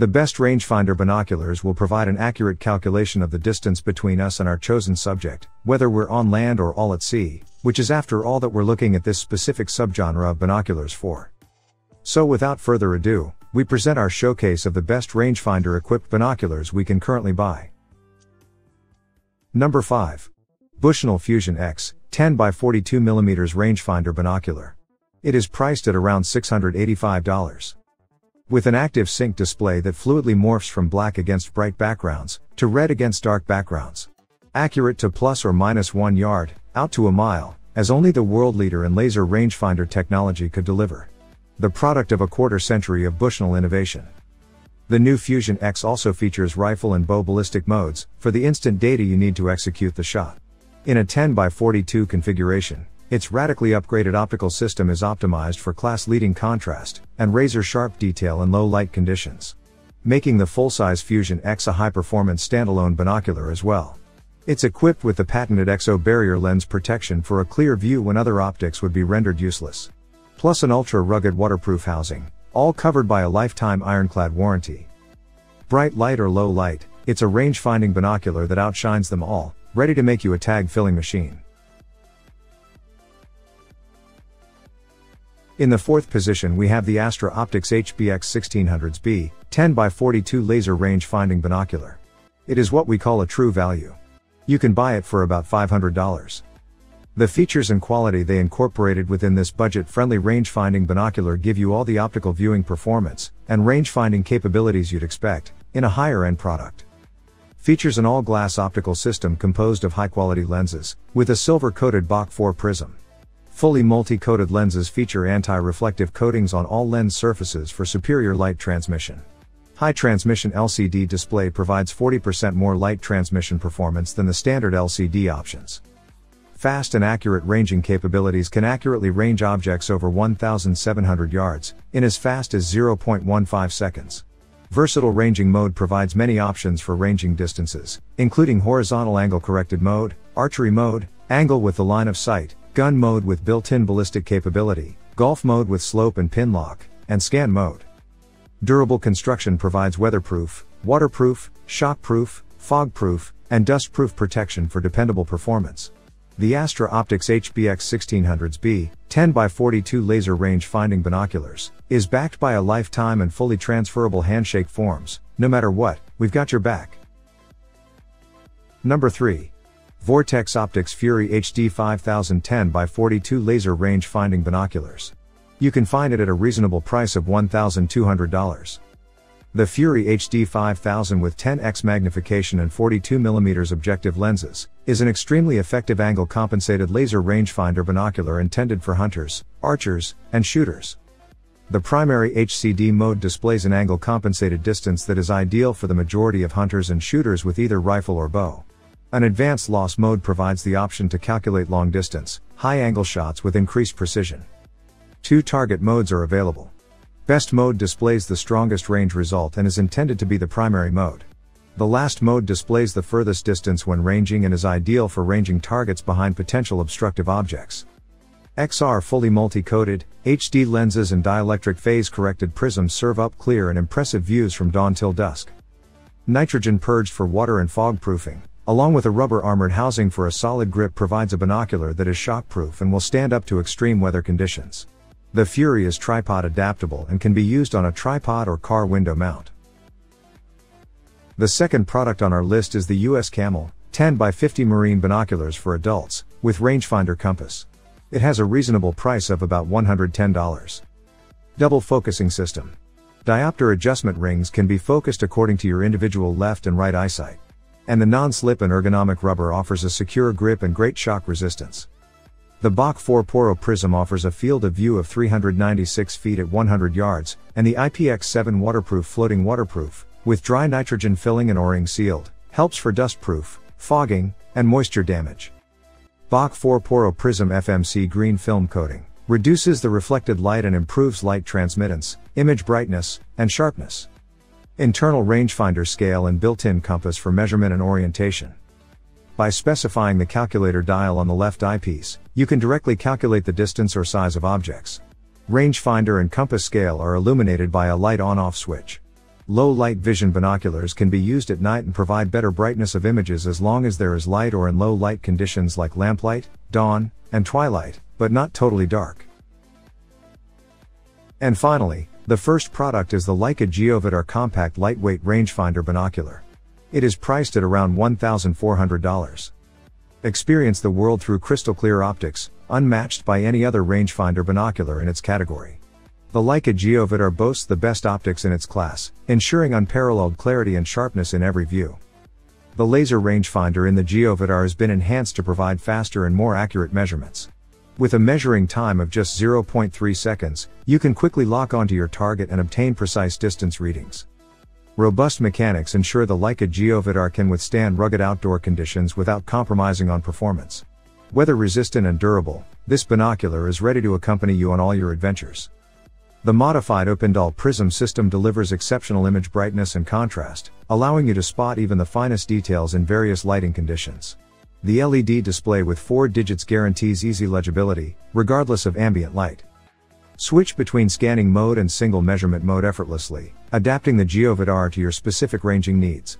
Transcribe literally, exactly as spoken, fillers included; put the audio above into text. The best rangefinder binoculars will provide an accurate calculation of the distance between us and our chosen subject, whether we're on land or all at sea, which is after all that we're looking at this specific subgenre of binoculars for. So without further ado, we present our showcase of the best rangefinder equipped binoculars we can currently buy. Number five. Bushnell Fusion X, ten by forty-two millimeter rangefinder binocular. It is priced at around six hundred eighty-five dollars. With an active sync display that fluidly morphs from black against bright backgrounds to red against dark backgrounds. Accurate to plus or minus one yard, out to a mile, as only the world leader in laser rangefinder technology could deliver. The product of a quarter century of Bushnell innovation. The new Fusion X also features rifle and bow ballistic modes for the instant data you need to execute the shot. In a ten by forty-two configuration, its radically upgraded optical system is optimized for class-leading contrast and razor-sharp detail in low-light conditions, making the full-size Fusion X a high-performance standalone binocular as well. It's equipped with the patented E X O barrier lens protection for a clear view when other optics would be rendered useless, plus an ultra-rugged waterproof housing, all covered by a lifetime ironclad warranty. Bright light or low light, it's a range-finding binocular that outshines them all, ready to make you a tag-filling machine. In the fourth position we have the Astra Optix H B X sixteen hundred B, ten by forty-two laser range finding binocular. It is what we call a true value. You can buy it for about five hundred dollars. The features and quality they incorporated within this budget-friendly range finding binocular give you all the optical viewing performance and range finding capabilities you'd expect in a higher-end product. Features an all-glass optical system composed of high-quality lenses, with a silver-coated BaK four prism. Fully multi-coated lenses feature anti-reflective coatings on all lens surfaces for superior light transmission. High transmission L C D display provides forty percent more light transmission performance than the standard L C D options. Fast and accurate ranging capabilities can accurately range objects over one thousand seven hundred yards, in as fast as zero point one five seconds. Versatile ranging mode provides many options for ranging distances, including horizontal angle corrected mode, archery mode, angle with the line of sight, gun mode with built-in ballistic capability, golf mode with slope and pin lock, and scan mode. Durable construction provides weatherproof, waterproof, shockproof, fogproof, and dustproof protection for dependable performance. The Astra Optix H B X sixteen hundred B, ten by forty-two laser range finding binoculars, is backed by a lifetime and fully transferable handshake forms. No matter what, we've got your back. Number three. Vortex Optics Fury H D five thousand ten by forty-two laser range finding binoculars. You can find it at a reasonable price of one thousand two hundred dollars. The Fury H D five thousand with ten X magnification and forty-two millimeter objective lenses is an extremely effective angle compensated laser rangefinder binocular intended for hunters, archers, and shooters. The primary H C D mode displays an angle compensated distance that is ideal for the majority of hunters and shooters with either rifle or bow. An advanced loss mode provides the option to calculate long distance, high angle shots with increased precision. Two target modes are available. Best mode displays the strongest range result and is intended to be the primary mode. The last mode displays the furthest distance when ranging and is ideal for ranging targets behind potential obstructive objects. X R fully multi-coated, H D lenses and dielectric phase-corrected prisms serve up clear and impressive views from dawn till dusk. Nitrogen purged for water and fog proofing, along with a rubber armored housing for a solid grip, provides a binocular that is shockproof and will stand up to extreme weather conditions. The Fury is tripod adaptable and can be used on a tripod or car window mount. The second product on our list is the USCAMEL ten by fifty marine binoculars for adults, with rangefinder compass. It has a reasonable price of about one hundred ten dollars. Double focusing system. Diopter adjustment rings can be focused according to your individual left and right eyesight. And the non-slip and ergonomic rubber offers a secure grip and great shock resistance. The BaK four Poro Prism offers a field of view of three hundred ninety-six feet at one hundred yards, and the I P X seven waterproof floating waterproof, with dry nitrogen filling and O-ring sealed, helps for dustproof, fogging, and moisture damage. BaK four Poro Prism F M C green film coating reduces the reflected light and improves light transmittance, image brightness, and sharpness. Internal rangefinder scale and built-in compass for measurement and orientation. By specifying the calculator dial on the left eyepiece, you can directly calculate the distance or size of objects. Rangefinder and compass scale are illuminated by a light on-off switch. Low-light vision binoculars can be used at night and provide better brightness of images as long as there is light or in low-light conditions like lamplight, dawn, and twilight, but not totally dark. And finally, the first product is the Leica Geovid R compact lightweight rangefinder binocular. It is priced at around one thousand four hundred dollars. Experience the world through crystal-clear optics, unmatched by any other rangefinder binocular in its category. The Leica Geovid R boasts the best optics in its class, ensuring unparalleled clarity and sharpness in every view. The laser rangefinder in the Geovid R has been enhanced to provide faster and more accurate measurements. With a measuring time of just zero point three seconds, you can quickly lock onto your target and obtain precise distance readings. Robust mechanics ensure the Leica Geovid R can withstand rugged outdoor conditions without compromising on performance. Weather-resistant and durable, this binocular is ready to accompany you on all your adventures. The modified Uppendahl prism system delivers exceptional image brightness and contrast, allowing you to spot even the finest details in various lighting conditions. The L E D display with four digits guarantees easy legibility, regardless of ambient light. Switch between scanning mode and single measurement mode effortlessly, adapting the Geovid R to your specific ranging needs.